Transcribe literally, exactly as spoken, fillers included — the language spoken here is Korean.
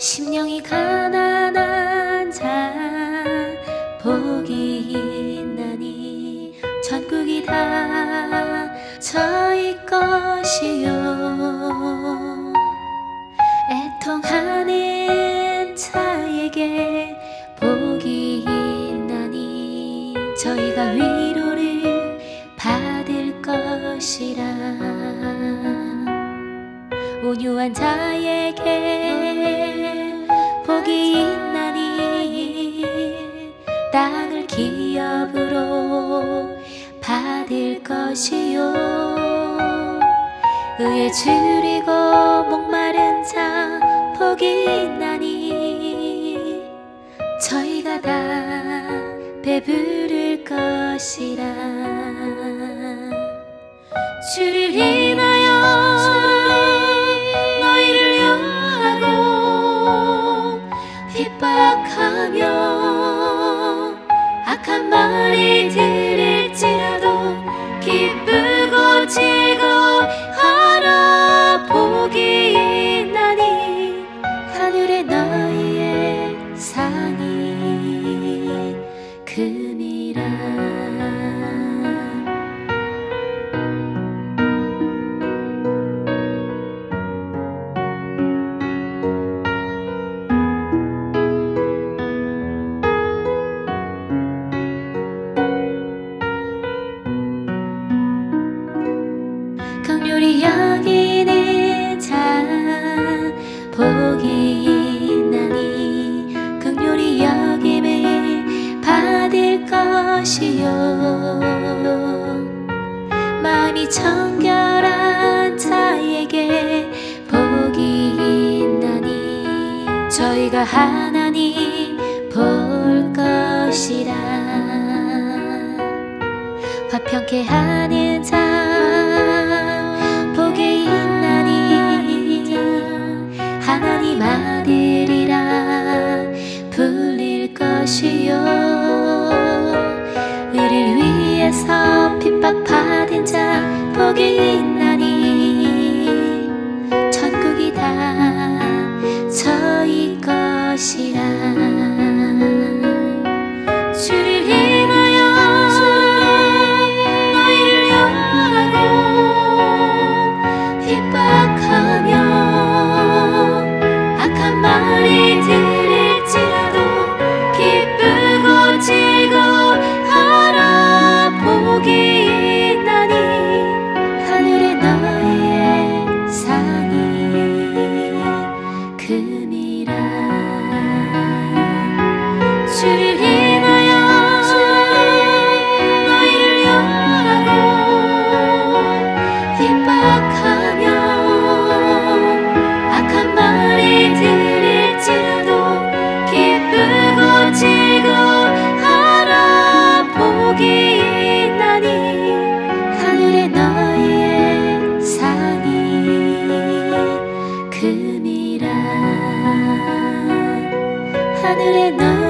심령이 가난한 자 복이 있나니 전국이 다 저희 것이요. 애통하는 자에게 복이 있나니 저희가 위로를 받을 것이라. 온유한 자에게 복이 있나니 땅을 기업으로 받을 것이요. 의에 줄이고 목마른 자 복이 있나니 저희가 다 배부를 것이라. 주를 인하여 핍박하며 악한 말이 들을지라도 기쁘고 즐거워하라. 복이 있나니 하늘에 너희의 상이 금이라. 긍휼히 여기는 자 복이 있나니 긍휼히 여김을 받을 것이요. 마음이 청결한 자에게 복이 있나니 저희가 하나님 볼 것이라. 화평케 하는 자 복이 있나니 하나님 아들이라 불릴 것이요. 의를 위해서 핍박받은 자 복이 있나니 전국이 다 저희 것이라. 주를 주를 인하여 너희를 영화하고 핍박하며 악한 말이 들을지라도 기쁘고 즐거워하라. 복이 있나니 하늘에 너희의 상이 금이라. 하늘에 너희의